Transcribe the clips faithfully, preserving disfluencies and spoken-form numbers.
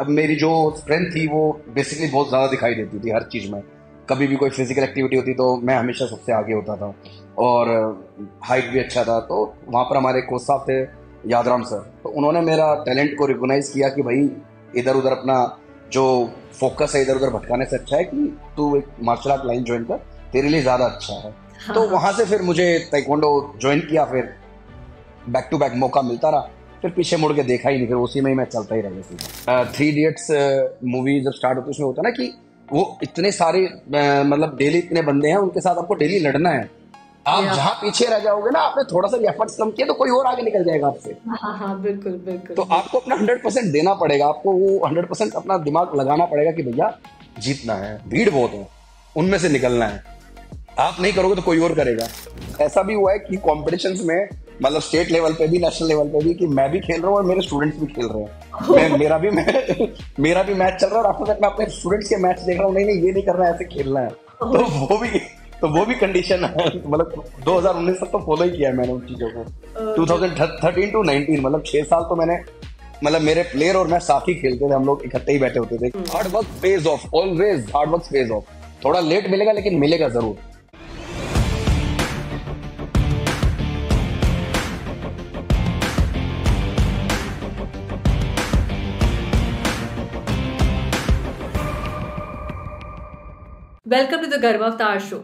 अब मेरी जो स्ट्रेंथ थी वो बेसिकली बहुत ज़्यादा दिखाई देती थी हर चीज़ में। कभी भी कोई फिजिकल एक्टिविटी होती तो मैं हमेशा सबसे आगे होता था और हाइट भी अच्छा था। तो वहाँ पर हमारे कोच साहब थे यादराम सर, तो उन्होंने मेरा टैलेंट को रिकोगनाइज़ किया कि भाई इधर उधर अपना जो फोकस है इधर उधर भटकाने से अच्छा है कि तू एक मार्शल आर्ट लाइन ज्वाइन कर, तेरे लिए ज़्यादा अच्छा है। हाँ। तो वहाँ से फिर मुझे ताइक्वांडो ज्वाइन किया, फिर बैक टू बैक मौका मिलता रहा, फिर पीछे मुड़ के देखा ही नहीं, फिर उसी में ही मैं चलता ही रह गया। थ्री इडियट्स मूवी जब स्टार्ट होती उसमें होता ना कि वो इतने सारे uh, मतलब डेली इतने बंदे हैं उनके साथ आपको डेली लड़ना है। आप जहाँ पीछे रह जाओगे ना, आपने थोड़ा सा एफर्ट्स कम किया तो कोई और आगे निकल जाएगा आपसे। हाँ हाँ बिल्कुल बिल्कुल। तो आपको अपना हंड्रेड परसेंट देना पड़ेगा, आपको वो हंड्रेड परसेंट अपना दिमाग लगाना पड़ेगा कि भैया जीतना है, भीड़ बहुत है, उनमें से निकलना है, आप नहीं करोगे तो कोई और करेगा। ऐसा भी हुआ है कि कॉम्पिटिशन्स में मतलब स्टेट लेवल पे भी नेशनल लेवल पे भी कि मैं भी खेल रहा हूँ और मेरे स्टूडेंट्स भी खेल रहे हैं। मैं मेरा भी मैं मेरा भी मैच चल रहा है और आफ्टर दैट मैं अपने स्टूडेंट्स के मैच देख रहा हूँ, नहीं नहीं ये नहीं करना है, ऐसे खेलना है। तो वो भी तो वो भी कंडीशन है, मतलब दो हज़ार उन्नीस तक तो फॉलो ही किया है मैंने उन चीज़ों को। ट्वेंटी थर्टीन टू नाइनटीन मतलब छः साल तो मैंने मतलब मेरे प्लेयर और मैं साथ ही खेलते थे, हम लोग इकट्ठे ही बैठे होते थे। Hard work pays off, always hard work pays off. थोड़ा लेट मिलेगा लेकिन मिलेगा जरूर। Welcome to The Garima Avtar Show.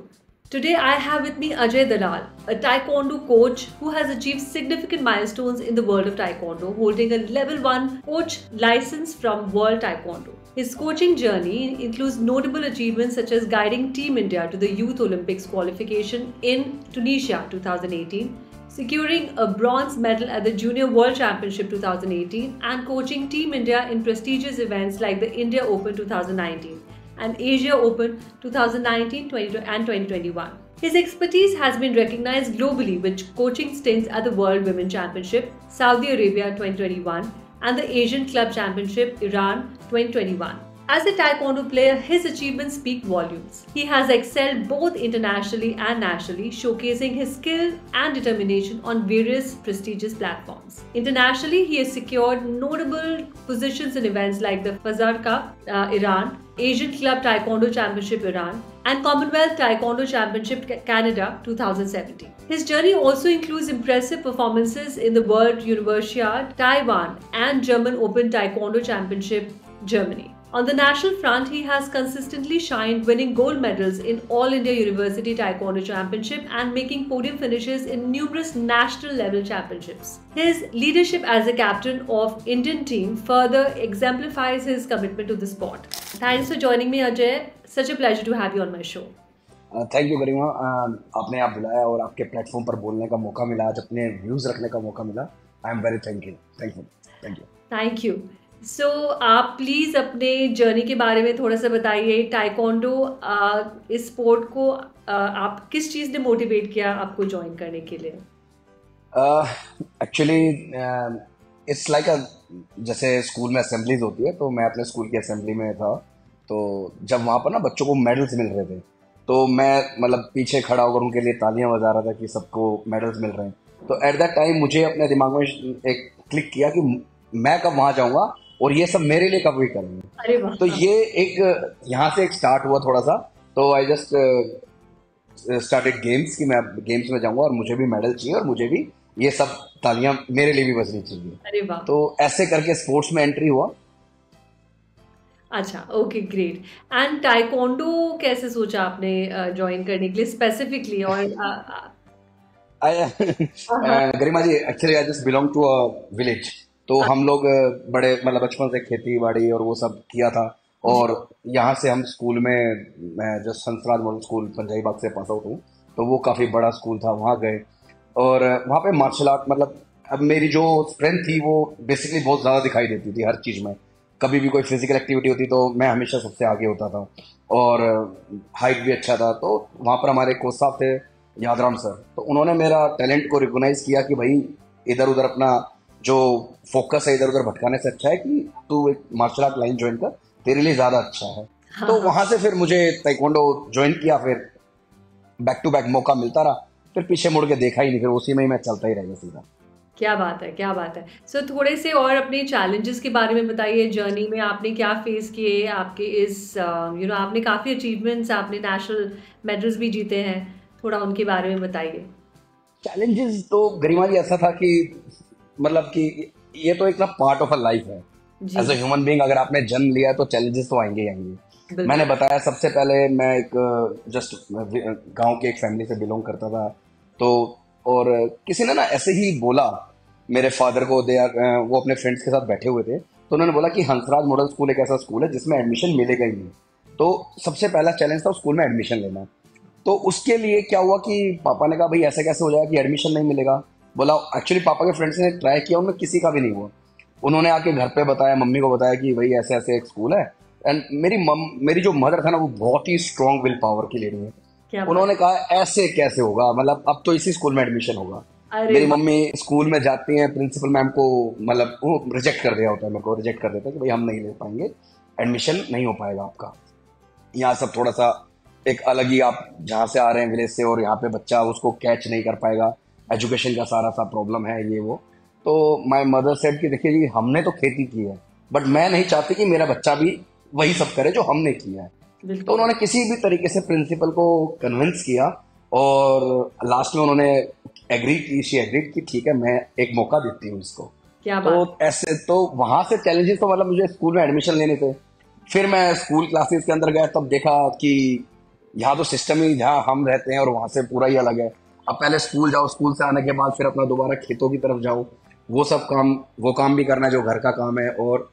Today I have with me Ajay Dalal, a Taekwondo coach who has achieved significant milestones in the world of Taekwondo, holding a Level one coach license from World Taekwondo. His coaching journey includes notable achievements such as guiding Team India to the Youth Olympics qualification in Tunisia twenty eighteen, securing a bronze medal at the Junior World Championship twenty eighteen, and coaching Team India in prestigious events like the India Open twenty nineteen. And Asia Open twenty nineteen, twenty and twenty twenty-one. His expertise has been recognized globally with coaching stints at the World Women Championship, Saudi Arabia twenty twenty-one, and the Asian Club Championship, Iran twenty twenty-one. As a Taekwondo player, his achievements speak volumes. He has excelled both internationally and nationally, showcasing his skill and determination on various prestigious platforms. Internationally, he has secured notable positions in events like the Fazar Cup, uh, Iran, Asian Club Taekwondo Championship, Iran, and Commonwealth Taekwondo Championship, Canada twenty seventeen. His journey also includes impressive performances in the World Universiade, Taiwan, and German Open Taekwondo Championship, Germany. On the national front, he has consistently shined, winning gold medals in All India University Taekwondo Championship and making podium finishes in numerous national level championships. His leadership as a captain of Indian team further exemplifies his commitment to the sport. Thanks for joining me, Ajay. Such a pleasure to have you on my show. Uh, thank you, Garima. Uh, आपने आप बुलाया और आपके platform पर बोलने का मौका मिला, आज अपने व्यूज रखने का मौका मिला। I am very thankful. Thankful. Thank you. Thank you. So so, आप प्लीज़ अपने जर्नी के बारे में थोड़ा सा बताइए। ताइक्वांडो इस स्पोर्ट को आ, आप किस चीज़ ने मोटिवेट किया आपको ज्वाइन करने के लिए? एक्चुअली इट्स लाइक अ जैसे स्कूल में असेंबलीज होती है, तो मैं अपने स्कूल की असेंबली में था, तो जब वहाँ पर ना बच्चों को मेडल्स मिल रहे थे तो मैं मतलब पीछे खड़ा होकर उनके लिए तालियाँ बजा रहा था कि सबको मेडल्स मिल रहे हैं। तो एट दैट टाइम मुझे अपने दिमाग में एक क्लिक किया कि मैं कब वहाँ जाऊँगा और ये सब मेरे लिए कब भी करेंगे। तो ये एक यहाँ से एक स्टार्ट हुआ थोड़ा सा। तो आई जस्ट स्टार्टेड गेम्स कि मैं गेम्स में जाऊँगा और मुझे भी मेडल चाहिए और मुझे भी ये सब तालियां मेरे लिए भी बजनी चाहिए। तो ऐसे करके स्पोर्ट्स में एंट्री हुआ। अच्छा, ओके, ग्रेट। एंड ताइक्वांडो कैसे सोचा आपने ज्वाइन करने के लिए स्पेसिफिकली? और Garima ji, actually I just belong to a village, तो हम लोग बड़े मतलब बचपन से खेती बाड़ी और वो सब किया था। और यहाँ से हम स्कूल में, मैं जो हंसराज मॉडल स्कूल पंजाबी बाग से पास आउट हूँ, तो वो काफ़ी बड़ा स्कूल था, वहाँ गए और वहाँ पे मार्शल आर्ट मतलब अब मेरी जो स्ट्रेंथ थी वो बेसिकली बहुत ज़्यादा दिखाई देती थी हर चीज़ में। कभी भी कोई फिजिकल एक्टिविटी होती तो मैं हमेशा सबसे आगे होता था और हाइट भी अच्छा था। तो वहाँ पर हमारे कोच साहब थे यादराम सर, तो उन्होंने मेरा टैलेंट को रिकोगनाइज़ किया कि भाई इधर उधर अपना जो फोकस है इधर उधर भटकाने से अच्छा है कि तू एक मार्शल आर्ट लाइन ज्वाइन कर, तेरे लिए ज़्यादा अच्छा है। हाँ। तो वहाँ से फिर मुझे ताइक्वांडो ज्वाइन किया, फिर बैक टू बैक मौका मिलता रहा, फिर पीछे मुड़ के देखा ही नहीं, फिर उसी में ही मैं चलता ही रह गया सीधा। क्या बात है, क्या बात है। सो so, थोड़े से और अपने चैलेंजेस के बारे में बताइए, जर्नी में आपने क्या फेस किए, आपके इस you uh, no you know, आपने काफ़ी अचीवमेंट्स, आपने नेशनल मेडल्स भी जीते हैं, थोड़ा उनके बारे में बताइए। चैलेंजेस तो गरिमा जी ऐसा था कि मतलब कि ये तो एक ना पार्ट ऑफ अ लाइफ है एज अ ह्यूमन बीइंग। अगर आपने जन्म लिया तो चैलेंजेस तो आएंगे ही आएंगे। मैंने बताया सबसे पहले मैं एक जस्ट गांव के एक फैमिली से बिलोंग करता था, तो और किसी ने ना ऐसे ही बोला मेरे फादर को, दे वो अपने फ्रेंड्स के साथ बैठे हुए थे, तो उन्होंने बोला कि हंसराज मॉडल स्कूल एक ऐसा स्कूल है जिसमें एडमिशन मिलेगा ही नहीं। तो सबसे पहला चैलेंज था स्कूल में एडमिशन लेना। तो उसके लिए क्या हुआ कि पापा ने कहा भाई ऐसे कैसे हो जाएगा कि एडमिशन नहीं मिलेगा। बोला एक्चुअली पापा के फ्रेंड्स ने ट्राई किया, उनमें किसी का भी नहीं हुआ। उन्होंने आके घर पे बताया, मम्मी को बताया कि भाई ऐसे ऐसे एक स्कूल है। एंड मेरी मम मेरी जो मदर था ना, वो बहुत ही स्ट्रॉन्ग विल पावर की लेडी है। उन्होंने कहा ऐसे कैसे होगा, मतलब अब तो इसी स्कूल में एडमिशन होगा। मेरी मम्मी स्कूल में जाती हैं, प्रिंसिपल मैम को मतलब वो रिजेक्ट कर दिया होता है, मेरे को रिजेक्ट कर देता है कि भाई हम नहीं ले पाएंगे, एडमिशन नहीं हो पाएगा आपका। यहाँ सब थोड़ा सा एक अलग ही, आप जहाँ से आ रहे हैं विलेज से और यहाँ पे बच्चा उसको कैच नहीं कर पाएगा, एजुकेशन का सारा सा प्रॉब्लम है ये वो। तो माय मदर सेड कि देखिए जी हमने तो खेती की है, बट मैं नहीं चाहती कि मेरा बच्चा भी वही सब करे जो हमने किया है। तो उन्होंने किसी भी तरीके से प्रिंसिपल को कन्विंस किया और लास्ट में उन्होंने एग्री की, शी एग्रीड कि ठीक है मैं एक मौका देती हूँ इसको। क्या तो ऐसे तो वहाँ से चैलेंजेस तो मतलब मुझे स्कूल में एडमिशन लेने थे। फिर मैं स्कूल क्लासेस के अंदर गया, तब देखा कि यहाँ तो सिस्टम ही जहाँ हम रहते हैं और वहाँ से पूरा ही अलग है। अब पहले स्कूल जाओ, स्कूल से आने के बाद फिर अपना दोबारा खेतों की तरफ जाओ, वो सब काम वो काम भी करना है जो घर का काम है, और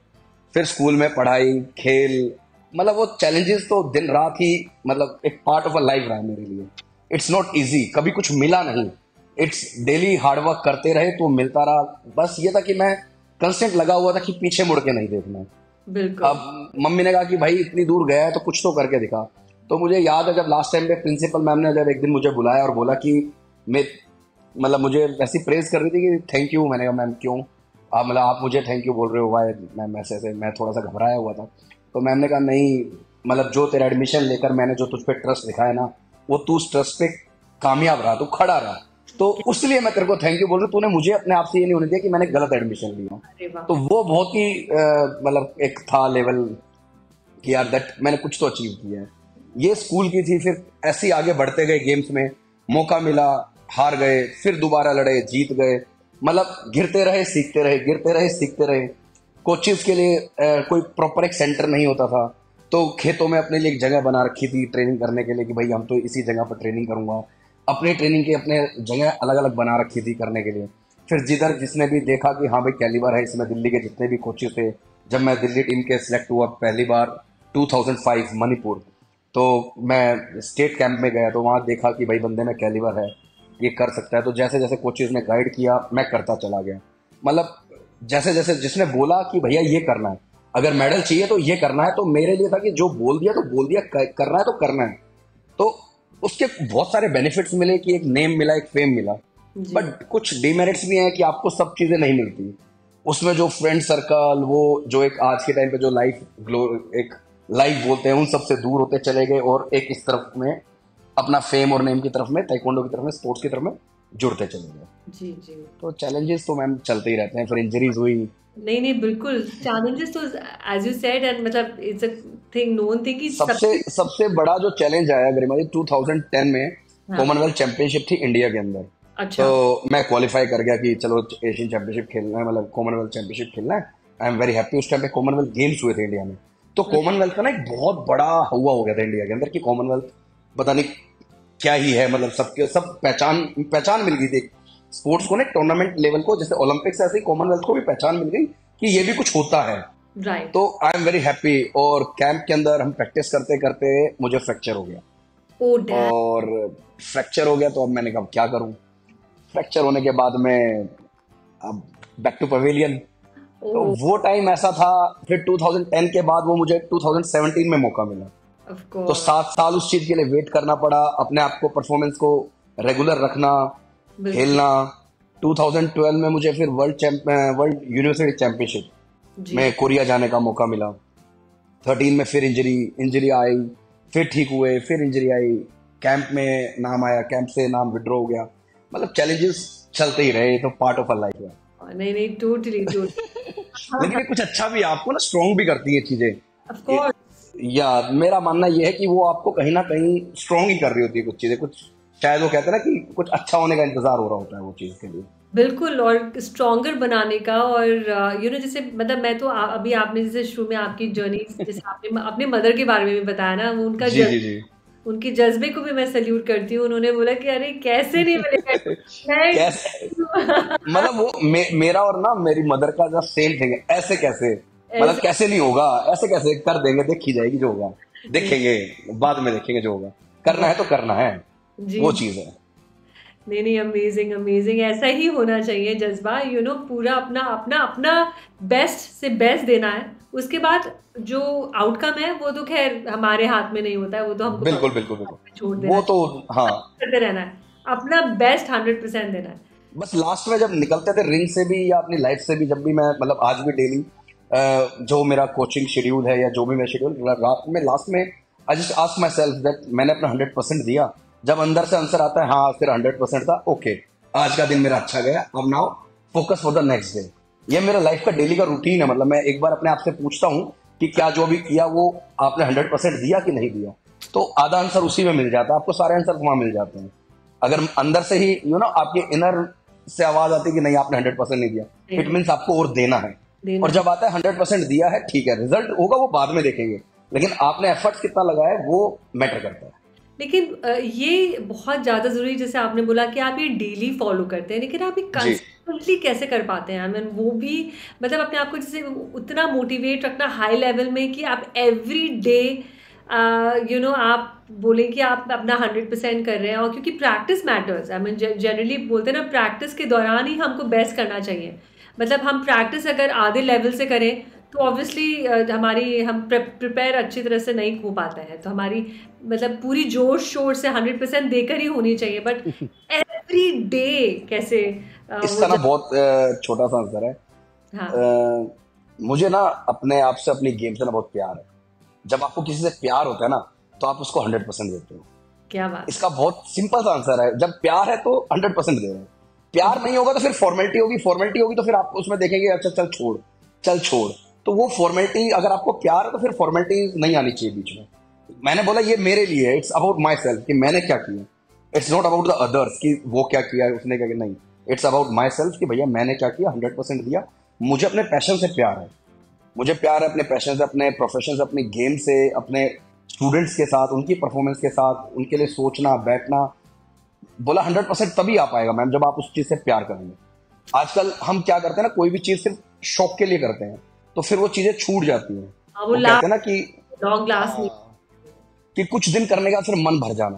फिर स्कूल में पढ़ाई, खेल, मतलब वो चैलेंजेस तो दिन रात ही मतलब एक पार्ट ऑफ अ लाइफ रहा है मेरे लिए। इट्स नॉट ईजी, कभी कुछ मिला नहीं, इट्स डेली हार्डवर्क करते रहे तो मिलता रहा। बस ये था कि मैं कंस्टेंट लगा हुआ था कि पीछे मुड़ के नहीं देखना। बिल्कुल। अब मम्मी ने कहा कि भाई इतनी दूर गया है तो कुछ तो करके दिखा। तो मुझे याद है जब लास्ट टाइम पे प्रिंसिपल मैम ने जब एक दिन मुझे बुलाया और बोला कि मैं मतलब मुझे ऐसी प्रेज कर रही थी कि थैंक यू। मैंने कहा मैम क्यों, आप मतलब आप मुझे थैंक यू बोल रहे हो? वाई मैम ऐसे ऐसे, मैं थोड़ा सा घबराया हुआ था। तो मैम ने कहा नहीं, मतलब जो तेरा एडमिशन लेकर मैंने जो तुझ पर ट्रस्ट दिखाया ना, वो तू उस ट्रस्ट पे कामयाब रहा, तू खड़ा रहा, तो उसलिए मैं तेरे को थैंक यू बोल रहा हूँ। तूने मुझे अपने आप से ये नहीं होने दिया कि मैंने गलत एडमिशन लिया। तो वो बहुत ही मतलब एक था लेवल कि यार दैट मैंने कुछ तो अचीव किया है। ये स्कूल की थी। फिर ऐसे ही आगे बढ़ते गए, गेम्स में मौका मिला, हार गए, फिर दोबारा लड़े, जीत गए, मतलब गिरते रहे सीखते रहे, गिरते रहे सीखते रहे। कोचेस के लिए ए, कोई प्रॉपर एक सेंटर नहीं होता था, तो खेतों में अपने लिए एक जगह बना रखी थी ट्रेनिंग करने के लिए कि भाई हम तो इसी जगह पर ट्रेनिंग करूँगा। अपने ट्रेनिंग की अपने जगह अलग अलग बना रखी थी करने के लिए। फिर जिधर जिसने भी देखा कि हाँ भाई कैलिबर है इसमें, दिल्ली के जितने भी कोचेस थे, जब मैं दिल्ली टीम के सिलेक्ट हुआ पहली बार टू थाउजेंड फाइव मणिपुर, तो मैं स्टेट कैंप में गया, तो वहाँ देखा कि भाई बंदे में कैलिबर है, ये कर सकता है। तो जैसे जैसे कोचेस ने गाइड किया मैं करता चला गया, मतलब जैसे जैसे जिसने बोला कि भैया ये करना है, अगर मेडल चाहिए तो ये करना है, तो मेरे लिए था कि जो बोल दिया तो बोल दिया, करना है तो करना है। तो उसके बहुत सारे बेनिफिट्स मिले कि एक नेम मिला, एक फेम मिला, बट कुछ डिमेरिट्स भी हैं कि आपको सब चीज़ें नहीं मिलती उसमें। जो फ्रेंड सर्कल, वो जो एक आज के टाइम पे जो लाइफ ग्लो एक लाइफ बोलते हैं, उन सबसे दूर होते चले गए और एक इस तरफ में अपना फेम और नेम की तरफ में, ताइक्वांडो की तरफ में, स्पोर्ट्स की तरफ में जुड़ते चले गए। जी जी। तो चैलेंजेस तो मैम चलते ही रहते हैं। फिर इंजरीज हुई। नहीं नहीं बिल्कुल, चैलेंजेस तो एज यू सेड एंड मतलब it's a thing, known thing कि सबसे सबसे बड़ा जो चैलेंज आया गरिमा जी दो हज़ार दस में कॉमनवेल्थ चैंपियनशिप थी इंडिया के अंदर। अच्छा। तो मैं क्वालिफाई कर गया कि चलो एशियन चैंपियनशिप खेलना है, मतलब कॉमनवेल्थ चैंपियनशिप खेलना है। I am very happy. उस टाइम पे कॉमनवेल्थ गेम्स हुए थे इंडिया में, तो कॉमनवेल्थ का ना एक बहुत बड़ा हुआ हो गया था इंडिया के अंदर कि कॉमनवेल्थ पता नहीं क्या ही है, मतलब सबके सब पहचान पहचान मिल गई थी स्पोर्ट्स को ना, टूर्नामेंट लेवल को, जैसे ओलंपिक्स ऐसे ही कॉमनवेल्थ को भी पहचान मिल गई कि ये भी कुछ होता है। right. तो आई एम वेरी हैप्पी। और कैंप के अंदर हम प्रैक्टिस करते करते मुझे फ्रैक्चर हो गया। oh, और फ्रैक्चर हो गया तो अब मैंने कहा क्या करूं। फ्रैक्चर होने के बाद में अब बैक टू पवेलियन। oh. तो वो टाइम ऐसा था। फिर दो हज़ार दस के बाद वो मुझे दो हज़ार सत्रह में मौका मिला, तो सात साल उस चीज के लिए वेट करना पड़ा, अपने आप को परफॉर्मेंस को रेगुलर रखना, खेलना। दो हज़ार बारह में मुझे फिर वर्ल्ड वर्ल्ड यूनिवर्सिटी चैंपियनशिप में कोरिया जाने का मौका मिला। तेरह में फिर इंजरी इंजरी आई, फिर ठीक हुए, फिर इंजरी आई, कैंप में नाम आया, कैंप से नाम विड्रॉ हो गया। मतलब चैलेंजेस चलते ही रहे, तो पार्ट ऑफ आवर लाइफ है। नहीं नहीं टोटली टोटली लेकिन कुछ अच्छा भी आपको ना स्ट्रांग भी करती है चीजें, ऑफ कोर्स। या मेरा मानना यह है कि वो आपको कहीं ना कहीं स्ट्रांग ही कर रही होती है कुछ चीजें, कुछ शायद वो कहते हैं ना कि कुछ अच्छा होने का इंतजार हो रहा होता है वो चीज के लिए। बिल्कुल, और स्ट्रॉन्गर बनाने का। और यू नो जैसे मतलब मैं तो आ, अभी आपने जैसे शुरू में आपकी जर्नी जैसे आपने अपने मदर के बारे में भी बताया ना, वो उनका जी, जी, जी. उनके जज्बे को भी मैं सैल्यूट करती हूँ। उन्होंने बोला कि अरे कैसे नहीं मिलेगा मतलब वो मे, मेरा और ना मेरी मदर का जो सेम थिंग है, ऐसे कैसे मतलब कैसे नहीं होगा, ऐसे कैसे कर देंगे, देखी जाएगी जो होगा, देखेंगे बाद में, देखेंगे जो होगा, करना है तो करना है, वो चीज है। नहीं नहीं अमेजिंग अमेजिंग, ऐसा ही होना चाहिए जज्बा, यू नो पूरा अपना अपना अपना बेस्ट से बेस्ट देना है। उसके बाद जो आउटकम है वो तो खैर हमारे हाथ में नहीं होता है, वो तो हमको बिल्कुल बिल्कुल बिल्कुल छोड़ देना, वो तो हाँ करते रहना है, अपना बेस्ट हंड्रेड परसेंट देना है बस। लास्ट में जब निकलते थे रिंग से भी या अपनी लाइफ से भी, जब भी मैं मतलब आज भी डेली जो मेरा कोचिंग शेड्यूल है या जो भी मेरा शेड्यूल, रात में लास्ट में I just ask myself that मैंने अपना हंड्रेड परसेंट दिया। जब अंदर से आंसर आता है हाँ फिर हंड्रेड परसेंट था, ओके आज का दिन मेरा अच्छा गया, अब now focus for the next day. ये मेरा लाइफ का डेली का रूटीन है। मतलब मैं एक बार अपने आप से पूछता हूँ कि क्या जो भी किया वो आपने हंड्रेड परसेंट दिया कि नहीं दिया, तो आधा आंसर उसी में मिल जाता है आपको, सारे आंसर वहाँ मिल जाते हैं अगर अंदर से ही यू नो आपके इनर से आवाज आती है कि नहीं आपने हंड्रेड परसेंट नहीं दिया, इट मीन्स आपको और देना है। और जब आता है हंड्रेड परसेंट दिया है, ठीक है रिजल्ट होगा वो बाद में देखेंगे, लेकिन आपने एफर्ट्स कितना लगाया है वो मैटर करता है। लेकिन ये बहुत ज़्यादा ज़रूरी, जैसे आपने बोला कि आप ये डेली फॉलो करते हैं, लेकिन आप ये कंसिस्टेंटली कैसे कर पाते हैं? आई मीन वो भी मतलब अपने आप को जैसे उतना मोटिवेट रखना हाई लेवल में कि आप एवरी डे यू नो आप बोले कि आप अपना हंड्रेड परसेंट कर रहे हैं, और क्योंकि practice matters. I mean generally बोलते हैं ना प्रैक्टिस के दौरान ही हमको बेस्ट करना चाहिए, मतलब हम प्रैक्टिस अगर आधे लेवल से करें तो ऑब्वियसली uh, हमारी हम प्रिपेयर अच्छी तरह से नहीं हो पाता है, तो हमारी मतलब पूरी जोर शोर से हंड्रेड परसेंट देकर ही होनी चाहिए, बट एवरी डे कैसे uh, इसका ना बहुत uh, छोटा सा आंसर है। हाँ. uh, मुझे ना अपने आप से अपनी गेम से ना बहुत प्यार है। जब आपको किसी से प्यार होता है ना तो आप उसको हंड्रेड परसेंट देते हो। क्या बात, इसका बहुत सिंपल सा आंसर है, जब प्यार है तो हंड्रेड परसेंट दे रहे हैं, प्यार नहीं होगा तो फिर फॉर्मेलिटी होगी, फॉर्मेलिटी होगी तो फिर आप उसमें देखेंगे अच्छा चल छोड़ चल छोड़, तो वो फॉर्मेलिटी, अगर आपको प्यार है तो फिर फॉर्मेलिटी नहीं आनी चाहिए बीच में। मैंने बोला ये मेरे लिए, इट्स अबाउट माई सेल्फ कि मैंने क्या किया, it's not about the others कि वो क्या किया है उसने क्या किया, नहीं इट्स अबाउट माई सेल्फ कि भैया मैंने क्या किया, हंड्रेड परसेंट दिया। मुझे अपने पैशन से प्यार है, मुझे प्यार है अपने पैशन से, अपने प्रोफेशन से, अपने गेम से, अपने स्टूडेंट्स के साथ, उनकी परफॉर्मेंस के साथ, उनके लिए सोचना बैठना। बोला हंड्रेड परसेंट तभी आ पाएगा मैम जब आप उस चीज़ से प्यार करेंगे। आजकल हम क्या करते हैं ना, कोई भी चीज़ सिर्फ शौक के लिए करते हैं तो फिर वो चीजें छूट जाती हैं। वो कहते हैं ना कि लॉन्ग लास्ट कि कुछ दिन करने का फिर मन भर जाना,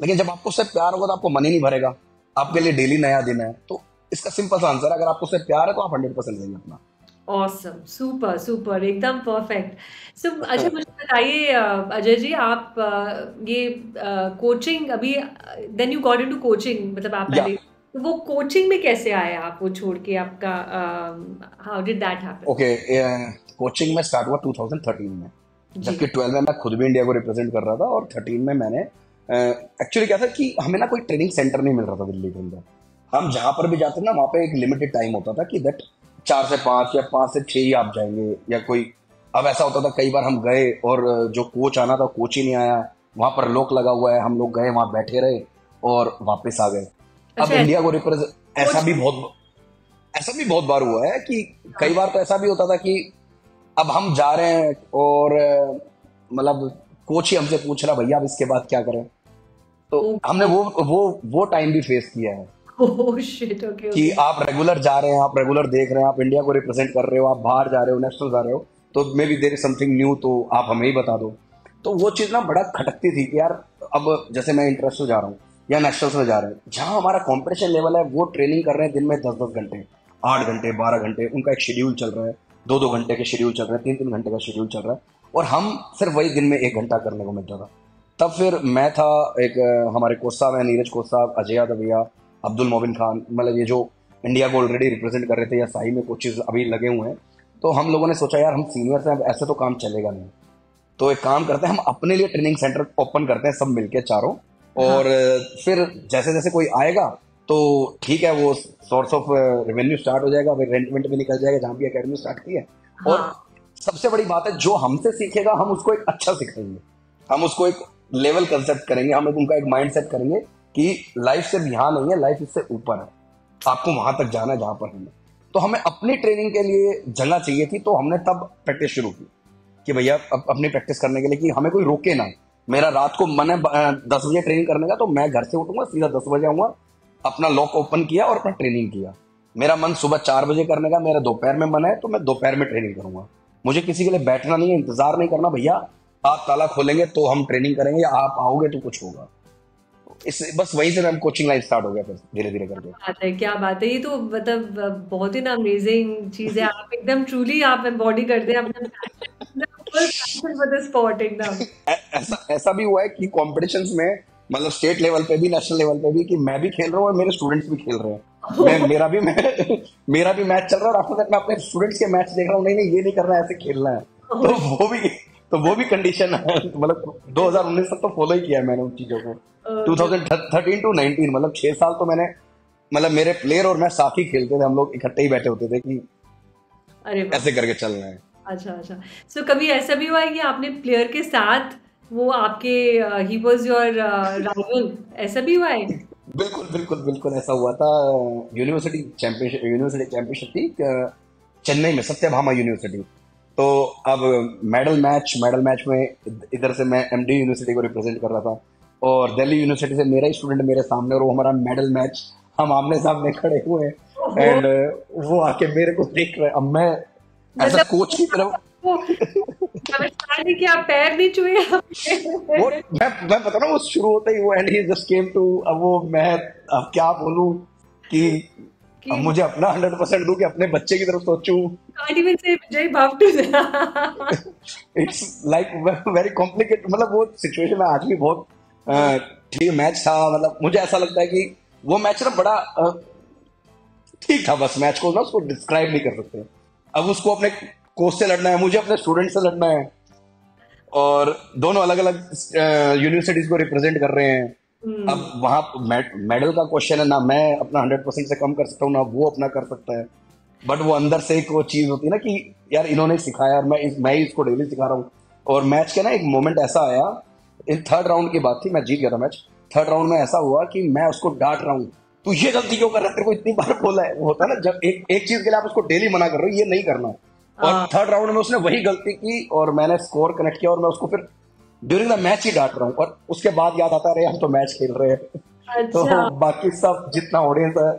लेकिन जब आपको उससे प्यार होगा तो आपको मन ही नहीं भरेगा, आपके लिए डेली नया दिन है। तो इसका सिंपल सा आंसर है, अगर आपको उससे प्यार है तो आप हंड्रेड परसेंट देंगे अपना। ऑसम, सुपर सुपर, एकदम परफेक्ट। सो अच्छा मुझे बताइए अजय जी, आप ये कोचिंग अभी then you got into coaching, मतलब आप पहले तो वो कोचिंग में कैसे आए आप, वो छोड़ के आपका how did that happen? Okay, coaching में स्टार्ट हुआ ट्वेंटी थर्टीन में, जबकि ट्वेल्व में मैं खुद भी इंडिया को रिप्रेजेंट कर रहा था, और थर्टीन में मैंने एक्चुअली uh, क्या था कि हमें ना कोई ट्रेनिंग सेंटर नहीं मिल रहा था दिल्ली के अंदर। हम जहाँ पर भी जाते ना वहाँ पे एक लिमिटेड टाइम होता था कि दैट चार से पाँच या पाँच से छः ही आप जाएंगे या कोई। अब ऐसा होता था कई बार हम गए और जो कोच आना था कोच ही नहीं आया, वहाँ पर लॉक लगा हुआ है, हम लोग गए वहाँ बैठे रहे और वापस आ गए। अब इंडिया को रिप्रेजेंट, ऐसा भी बहुत ऐसा भी बहुत बार हुआ है कि कई बार तो ऐसा भी होता था कि अब हम जा रहे हैं और मतलब कोच ही हमसे पूछ रहा भैया अब इसके बाद क्या करें, तो हमने वो वो वो टाइम भी फेस किया है। ओह शिट, ओके, कि आप रेगुलर जा रहे हैं, आप रेगुलर देख रहे हैं, आप इंडिया को रिप्रेजेंट कर रहे हो, आप बाहर जा रहे हो, नेशनल जा रहे हो, तो maybe there is something new, तो आप हमें ही बता दो। तो वो चीज़ ना बड़ा खटकती थी कि यार अब जैसे मैं इंटरेस्ट हो जा रहा हूँ या नेशनल्स में जा रहे हैं जहाँ हमारा कॉम्पिटिशन लेवल है, वो ट्रेनिंग कर रहे हैं दिन में दस दस घंटे, आठ घंटे, बारह घंटे, उनका एक शेड्यूल चल रहा है, दो दो घंटे के शेड्यूल चल रहे हैं, तीन तीन घंटे का शेड्यूल चल रहा है, और हम सिर्फ वही दिन में एक घंटा करने को मिलता था। तब फिर मैं था, एक हमारे कोच साहब हैं नीरज कोच साहब, अजय यादव भैया, अब्दुल मोबिन खान, मतलब ये जो इंडिया को ऑलरेडी रिप्रेजेंट कर रहे थे या साई में कोचेज अभी लगे हुए हैं। तो हम लोगों ने सोचा यार हम सीनियर्स हैं, ऐसे तो काम चलेगा नहीं, तो एक काम करते हैं हम अपने लिए ट्रेनिंग सेंटर ओपन करते हैं सब मिलकर चारों, और हाँ। फिर जैसे जैसे कोई आएगा तो ठीक है, वो सोर्स ऑफ रेवेन्यू स्टार्ट हो जाएगा, रेंटमेंट भी निकल जाएगा जहाँ भी अकेडमी स्टार्ट की है। हाँ। और सबसे बड़ी बात है, जो हमसे सीखेगा हम उसको एक अच्छा सिखाएंगे, हम उसको एक लेवल कंसेप्ट करेंगे, हम एक उनका एक माइंड सेट करेंगे कि लाइफ सिर्फ यहाँ नहीं है, लाइफ इससे ऊपर है, आपको वहां तक जाना है जहां पर हमें। तो हमें अपनी ट्रेनिंग के लिए जगह चाहिए थी, तो हमने तब प्रैक्टिस शुरू की कि भैया अपनी प्रैक्टिस करने के लिए कि हमें कोई रोके ना। मेरा रात को मन है दस बजे ट्रेनिंग करने का, तो मैं घर से उठूंगा सीधा दस बजे आऊंगा, अपना लॉक ओपन किया और अपना ट्रेनिंग किया। मेरा मन सुबह चार बजे करने का, मेरा दोपहर में मन है तो मैं दोपहर में ट्रेनिंग करूंगा। मुझे किसी के लिए बैठना नहीं है, इंतजार नहीं करना, भैया आप ताला खोलेंगे तो हम ट्रेनिंग करेंगे या आप आओगे तो कुछ होगा। इस बस वहीं से मैम कोचिंग लाइफ स्टार्ट हो गया, फिर धीरे धीरे करके। बात है, क्या बात है, ये तो मतलब बहुत ही ना अमेजिंग चीज है। आप एकदम ट्रूली आप एम्बॉडी करते हैं अपना स्पॉट एकदम। ऐसा ऐसा भी हुआ है कि कॉम्पिटिशन्स में, मतलब स्टेट लेवल पे भी, नेशनल लेवल पे भी, कि मैं भी खेल रहा हूँ और मेरे स्टूडेंट्स भी खेल रहे हैं। मैं मेरा भी मैं मेरा भी मैच चल रहा है और आफ्टर दैट मैं अपने स्टूडेंट्स के मैच देख रहा हूँ, नहीं नहीं ये नहीं करना, ऐसे खेलना है। तो वो भी तो वो भी कंडीशन है, मतलब दो हज़ार उन्नीस तक तो फॉलो ही किया है मैंने उन चीजों को। दो हज़ार तेरह टू उन्नीस मतलब छह साल तो मैंने, मतलब मेरे प्लेयर और मैं साथ ही खेलते थे, हम लोग इकट्ठे ही बैठे होते थे कि अरे ऐसे करके चल रहे हैं। अच्छा अच्छा, सो कभी ऐसा भी हुआ है कि आपने प्लेयर के साथ वो आपके ही वाज योर राइवल, ऐसा भी हुआ है? बिल्कुल बिल्कुल बिल्कुल ऐसा हुआ था। यूनिवर्सिटी चैंपियनशिप यूनिवर्सिटी चैंपियनशिप थी चेन्नई में, सत्यभामा यूनिवर्सिटी। तो अब मेडल मैच मेडल मैच में इधर से मैं एमडीयू यूनिवर्सिटी को रिप्रेजेंट कर रहा था और दिल्ली यूनिवर्सिटी से मेरा ही स्टूडेंट मेरे सामने, और वो हमारा मेडल मैच, हम आमने सामने खड़े हुए एंड वो आके मेरे को देख रहे। अब मैं ऐसा कोच की तरफ क्या पैर नहीं छुए वो, मैं मैं पता ना वो शुरू होता ही वो and he just came to, अब वो मैं अब क्या बोलूं कि अब मुझे अपना हंड्रेड परसेंट दूं कि अपने बच्चे की तरफ सोचूं। Can't even say Ajay Yadvav to that. It's like very complicated, मतलब वो सिचुएशन में आज भी बहुत ठीक मैच था। मतलब मुझे ऐसा लगता है कि वो मैच ना बड़ा ठीक था, बस मैच को ना उसको डिस्क्राइब नहीं कर सकते। अब उसको अपने कोच से लड़ना है, मुझे अपने स्टूडेंट से लड़ना है और दोनों अलग अलग यूनिवर्सिटीज को रिप्रेजेंट कर रहे हैं। Hmm. अब वहाँ मेडल का क्वेश्चन है ना, मैं अपना हंड्रेड परसेंट से कम कर सकता हूँ ना वो अपना कर सकता है, बट वो अंदर से एक वो चीज होती है ना कि यार इन्होंने सिखाया और मैं मैं ही इसको डेली सिखा रहा हूँ। और मैच के ना एक मोमेंट ऐसा आया, इन थर्ड राउंड की बात थी, मैं जीत गया था मैच। थर्ड राउंड में ऐसा हुआ कि मैं उसको डांट रहा हूँ, तू ये गलती क्यों कर रहा है, तेरे को इतनी बार बोला है। वो होता है ना जब एक एक चीज के लिए आप उसको डेली मना कर रहे हो, ये नहीं करना। और थर्ड राउंड में उसने वही गलती की और मैंने स्कोर कनेक्ट किया और मैं उसको फिर ड्यूरिंग द मैच ही डांट रहा हूँ। और उसके बाद याद आता है हम तो मैच खेल रहे हैं। अच्छा। तो बाकी सब जितना ऑडियंस है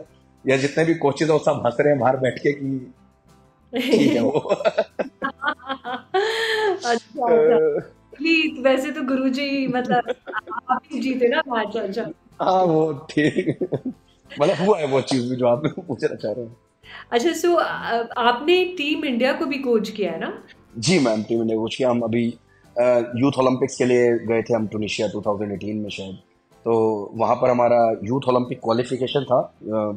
या जितने भी कोचेज है वो सब हंस रहे हैं बाहर बैठ के कि ठीक है वो। अच्छा, प्लीज वैसे तो गुरुजी मतलब आप ही जीते ना मैच। अच्छा हाँ वो ठीक, मतलब हुआ है वो चीज जो आप पूछना चाह रहे हैं। अच्छा, सो आपने टीम इंडिया को भी कोच किया है ना? जी मैम, टीम इंडिया कोच किया। हम अभी यूथ ओलंपिक्स के लिए गए थे हम टूनिशिया दो हज़ार अठारह में शायद, तो वहाँ पर हमारा यूथ ओलंपिक क्वालिफिकेशन था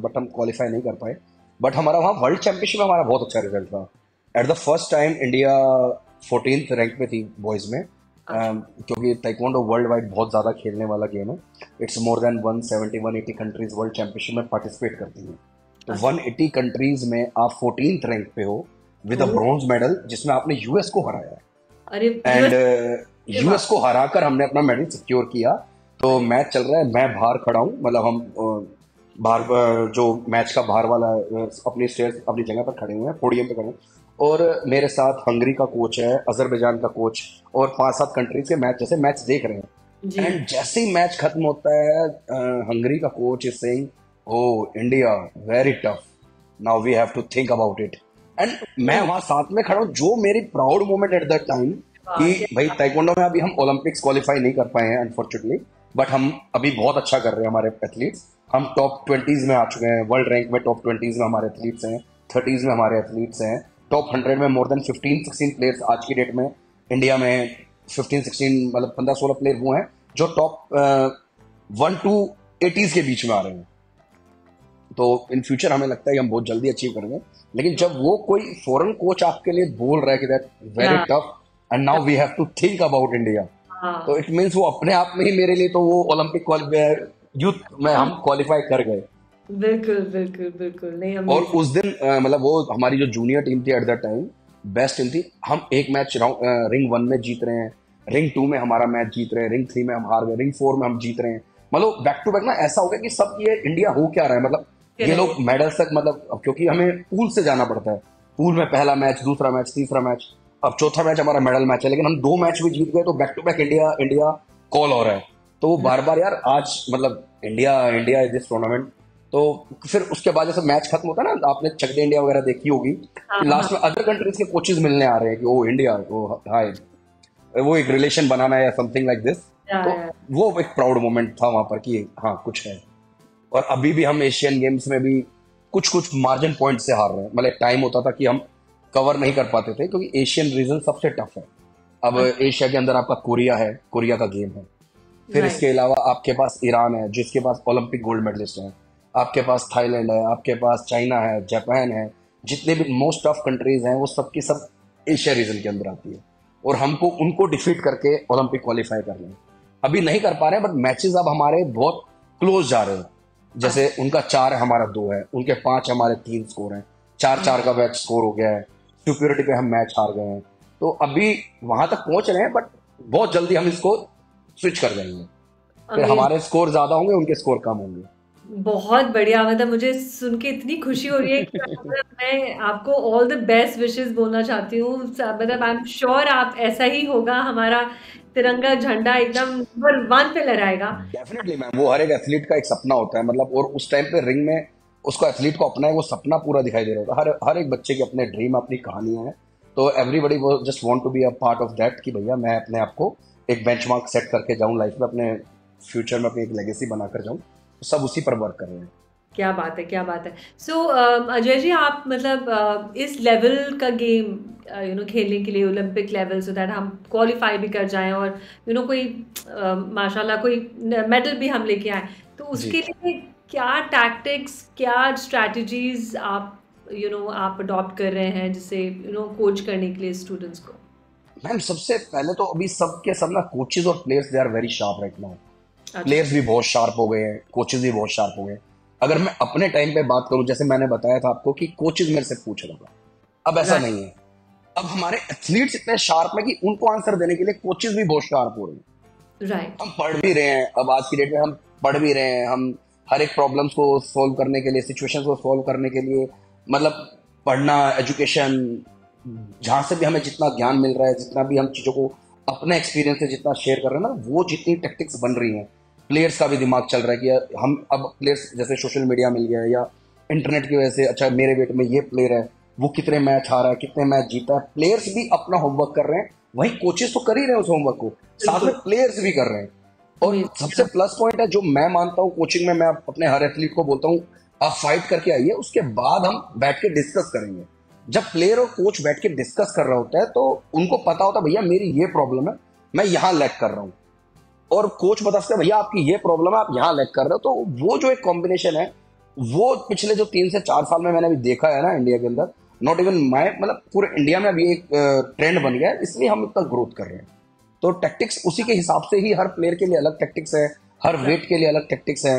बट हम क्वालिफाई नहीं कर पाए। बट हमारा वहाँ वर्ल्ड चैंपियनशिप में हमारा बहुत अच्छा रिजल्ट था। At the first time India fourteenth rank पे थी बॉयज़ में, क्योंकि ताइक्वांडो वर्ल्ड वाइड बहुत ज़्यादा खेलने वाला गेम है। It's more than one seventy one eighty countries world championship में पार्टिसिपेट करती हैं, तो वन एटी कंट्रीज में आप फोर्टीन्थ रैंक पे हो विद अ ब्रॉन्ज मेडल, जिसमें आपने यूएस को हराया है। एंड यूएस को हराकर हमने अपना मेडल सिक्योर किया। तो मैच चल रहा है, मैं बाहर खड़ा हूँ, मतलब हम बाहर जो मैच का बाहर वाला अपनी स्टेज अपनी जगह पर खड़े हुए हैं, पोडियम पे खड़े हैं, और मेरे साथ हंगरी का कोच है, अजरबैजान का कोच और पांच सात कंट्रीज के मैच जैसे मैच देख रहे हैं। एंड जैसे ही मैच खत्म होता है, हंगरी का coach is saying oh India very tough, now we have to think about it. And मैं वहां साथ में खड़ा हूँ, जो मेरी proud moment at that time कि भाई ताइक्वांडो में अभी हम ओलंपिक्स क्वालिफाई नहीं कर पाए हैं अनफॉर्चुनेटली, बट हम अभी बहुत अच्छा कर रहे हैं। हमारे एथलीट्स, हम टॉप ट्वेंटीज में आ चुके हैं, वर्ल्ड रैंक में टॉप ट्वेंटीज में हमारे एथलीट्स हैं, थर्टीज में हमारे एथलीट्स हैं, टॉप हंड्रेड में more than fifteen sixteen players आज की डेट में इंडिया में फिफ्टीन सिक्सटीन मतलब पंद्रह सोलह प्लेयर हुए हैं जो टॉप वन टू एटीज के बीच में आ रहे हैं। तो इन फ्यूचर हमें लगता है कि हम बहुत जल्दी अचीव करेंगे। लेकिन जब वो कोई फॉरेन कोच आपके लिए बोल रहा है कि that very tough and now we have to think about India, तो इट मींस वो अपने आप में ही मेरे लिए तो वो ओलंपिक यूथ में हम क्वालिफाई कर गए। बिल्कुल बिल्कुल बिल्कुल नहीं हम और उस दिन मतलब वो हमारी जो जूनियर टीम थी at that time best team थी। हम एक मैच रिंग वन में जीत रहे हैं, रिंग टू में हमारा मैच जीत रहे हैं, रिंग थ्री में हम हार गए, रिंग फोर में हम जीत रहे हैं। मतलब बैक टू बैक ना ऐसा हो गया कि सब ये इंडिया हो क्या रहा है, मतलब ये लोग मेडल्स तक मतलब क्योंकि हमें पूल से जाना पड़ता है, पूल में पहला मैच, दूसरा मैच, तीसरा मैच, अब चौथा मैच हमारा मेडल मैच है, लेकिन हम दो मैच भी जीत गए तो back to back India India call हो रहा है। तो वो बार बार यार आज मतलब India India is this tournament. तो फिर उसके बाद जैसे मैच खत्म होता है ना, आपने चक दे इंडिया वगैरह देखी होगी, लास्ट में अदर कंट्रीज के कोचेज मिलने आ रहे हैं कि ओ इंडिया ओ हाय, वो एक रिलेशन बनाना है समथिंग लाइक दिस। तो वो एक प्राउड मोमेंट था वहां पर कि हाँ कुछ है। और अभी भी हम एशियन गेम्स में भी कुछ कुछ मार्जिन पॉइंट से हार रहे हैं, मतलब टाइम होता था कि हम कवर नहीं कर पाते थे क्योंकि एशियन रीजन सबसे टफ है। अब एशिया के अंदर आपका कोरिया है, कोरिया का गेम है, फिर इसके अलावा आपके पास ईरान है जिसके पास ओलंपिक गोल्ड मेडलिस्ट है, आपके पास थाईलैंड है, आपके पास चाइना है, जापान है, जितने भी मोस्ट ऑफ कंट्रीज हैं वो सबकी सब एशिया रीजन के अंदर आती है और हमको उनको डिफीट करके ओलंपिक क्वालिफाई कर रहे हैं। अभी नहीं कर पा रहे हैं बट मैचेस अब हमारे बहुत क्लोज जा रहे हैं, जैसे उनका चार है हमारा दो है, उनके पांच हमारे तीन स्कोर हैं, चार चार का बैच स्कोर हो गया है, सुपीरियरिटी पे हम मैच हार गए हैं। तो अभी वहां तक पहुंच रहे हैं बट बहुत जल्दी हम इसको स्विच कर जाएंगे, फिर हमारे स्कोर ज्यादा होंगे, उनके स्कोर कम होंगे। बहुत बढ़िया, मतलब मुझे सुन के इतनी खुशी हो रही है कि मैं आपको ऑल द बेस्ट विशेस बोलना चाहती हूँ। मतलब आई एम श्योर आप ऐसा ही होगा, हमारा तिरंगा झंडा एकदम नंबर वन पे लहराएगा। डेफिनेटली मैम, वो हर एक एथलीट का एक सपना होता है, मतलब और उस टाइम पे रिंग में उसको एथलीट को अपना है वो सपना पूरा दिखाई दे रहा होता है। हर हर एक बच्चे के अपने ड्रीम अपनी कहानियां हैं, तो everybody just want to be a part of that कि भैया मैं अपने आप को एक बेंचमार्क सेट करके जाऊं लाइफ में, अपने फ्यूचर में अपनी एक लेगेसी बनाकर जाऊं। सब उसी पर वर्क कर रहे हैं। क्या बात है, क्या बात है। सो so, अजय जी आप मतलब इस लेवल का गेम यू नो खेलने के लिए ओलंपिक लेवल सो दैट हम क्वालिफाई भी कर जाएं और यू नो कोई माशाल्लाह कोई मेडल भी हम लेके आए, तो उसके लिए क्या टैक्टिक्स क्या स्ट्रैटेजीज आप यू नो आप अडॉप्ट कर रहे हैं जिसे यू नो कोच करने के लिए स्टूडेंट्स को? मैम सबसे पहले तो अभी सब के सब ना कोचेज और players they are very sharp right now. Players भी बहुत शार्प हो गए हैं, कोचेज भी बहुत शार्प हो गए। अगर मैं अपने टाइम पे बात करूं, जैसे मैंने बताया था आपको कि कोचेज मेरे से पूछ रहा था, अब ऐसा नहीं है। अब हमारे एथलीट्स इतने शार्प हैं कि उनको आंसर देने के लिए कोचेज भी बहुत शार्प हो रहे हैं। राइट, हम पढ़ भी रहे हैं, अब आज की डेट में हम पढ़ भी रहे हैं, हम हर एक प्रॉब्लम्स को सोल्व करने के लिए, सिचुएशन को सोल्व करने के लिए मतलब पढ़ना, एजुकेशन, जहाँ से भी हमें जितना ज्ञान मिल रहा है, जितना भी हम चीज़ों को अपने एक्सपीरियंस से जितना शेयर कर रहे हैं ना, वो जितनी टेक्टिक्स बन रही हैं, प्लेयर्स का भी दिमाग चल रहा है कि हम अब प्लेयर्स जैसे सोशल मीडिया मिल गया है या इंटरनेट की वजह से, अच्छा मेरे वेट में ये प्लेयर है, वो कितने मैच हारा है, कितने मैच जीता है, प्लेयर्स भी अपना होमवर्क कर रहे हैं, वहीं कोचेस तो कर ही रहे हैं उस होमवर्क को, साथ में प्लेयर्स भी कर रहे हैं। और सबसे प्लस पॉइंट है जो मैं मानता हूँ कोचिंग में, मैं अपने हर एथलीट को बोलता हूँ आप फाइट करके आइए, उसके बाद हम बैठ के डिस्कस करेंगे। जब प्लेयर और कोच बैठ के डिस्कस कर रहा होता है तो उनको पता होता है भैया मेरी ये प्रॉब्लम है, मैं यहाँ लैग कर रहा हूँ, और कोच बता सकते भैया आपकी ये प्रॉब्लम है, आप यहाँ लैग कर रहे हो। तो वो जो एक कॉम्बिनेशन है वो पिछले जो तीन से चार साल में मैंने अभी देखा है ना इंडिया के अंदर, नॉट इवन माय मतलब पूरे इंडिया में अभी एक ट्रेंड बन गया है, इसलिए हम इतना ग्रोथ कर रहे हैं। तो टैक्टिक्स उसी के हिसाब से ही, हर प्लेयर के लिए अलग टैक्टिक्स है, हर वेट के लिए अलग टैक्टिक्स है।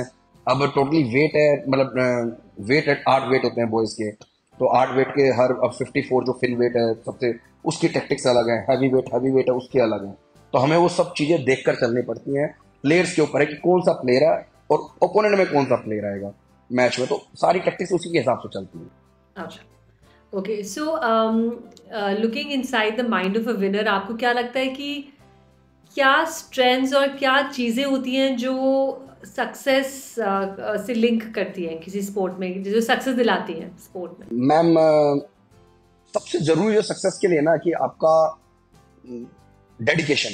अब टोटली वेट है, मतलब वेट एट आठ वेट होते हैं बॉयज के, तो आठ वेट के हर अब चौवन जो फिन वेट है सबसे उसकी टेक्टिक्स अलग है, हैवी वेट हैवी वेट है उसके अलग है। तो हमें वो सब चीज़ें देखकर चलनी पड़ती हैं, प्लेयर्स के ऊपर है कि कौन सा प्लेयर है और ओपोनेंट में कौन सा प्लेयर आएगा मैच में, तो सारी टैक्टिक्स उसी के हिसाब से चलती है। अच्छा okay, so looking inside the mind of a winner, आपको क्या लगता है कि क्या स्ट्रेंथ्स और क्या चीज़ें होती हैं जो सक्सेस से लिंक करती है किसी स्पोर्ट में, जो सक्सेस दिलाती है स्पोर्ट में? मैम सबसे जरूरी जो सक्सेस के लिए ना कि आपका डेडिकेशन।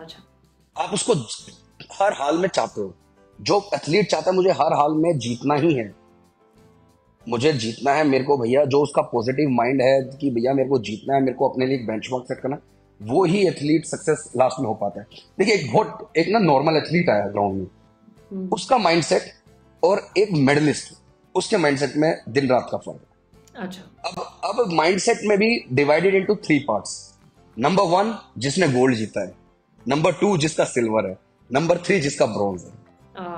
अच्छा, आप उसको हर हाल में चाहते हो, जो एथलीट चाहता है मुझे हर हाल में जीतना ही है, मुझे जीतना है मेरे को भैया, जो उसका पॉजिटिव माइंड है कि भैया मेरे को जीतना है, मेरे को अपने लिए एक बेंचमार्क सेट करना, वो ही एथलीट सक्सेस लास्ट में हो पाता है। देखिए एक बहुत एक ना नॉर्मल एथलीट आया ग्राउंड में, उसका माइंडसेट और एक मेडलिस्ट उसके माइंडसेट में दिन रात का फर्क है। अच्छा, अब अब माइंडसेट में भी divided into three parts, number one जिसने गोल्ड जीता है, नंबर टू जिसका सिल्वर है, नंबर थ्री जिसका ब्रॉन्ज है।